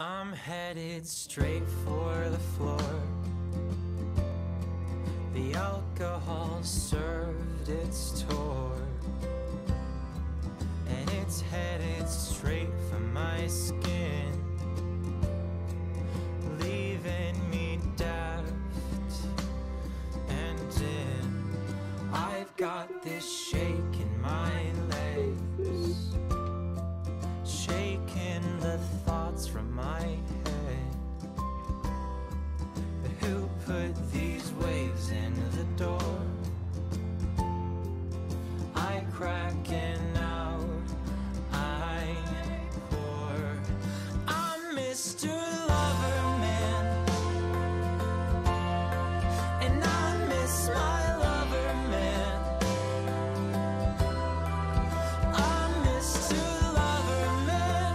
I'm headed straight for the floor. The alcohol served its tour, and it's headed straight for my skin, leaving me daft and dim. I've got this shake in my legs, shaking the thoughts from my head. But who put these waves in the door? I crack and out I pour. I'm Mr. Loverman, and I miss my Loverman. I'm Mr. Loverman,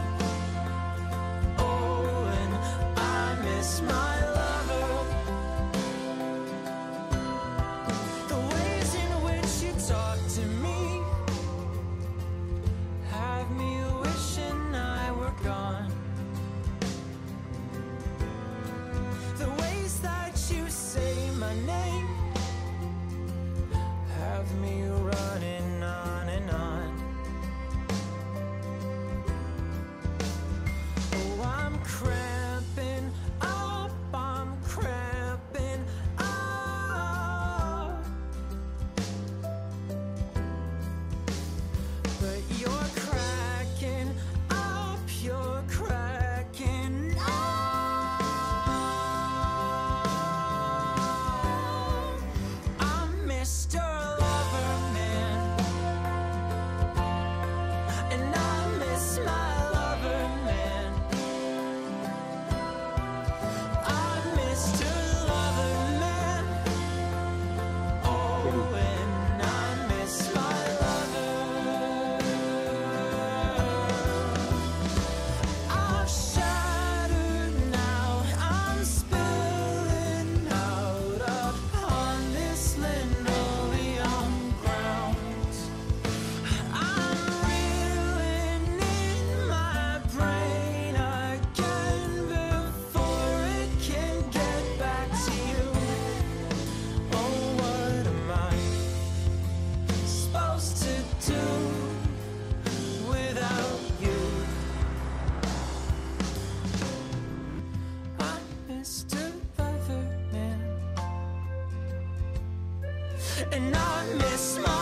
oh, and I miss my. My name have me running on and on. Oh, I'm cramping up, I'm cramping up, but you're cracking up, you're cracking up. Mr. Loverman, and I miss my Loverman. I'm Mr. Loverman, oh, and I miss my lover. I'm shattered now, I'm spilling out upon this land. And I miss my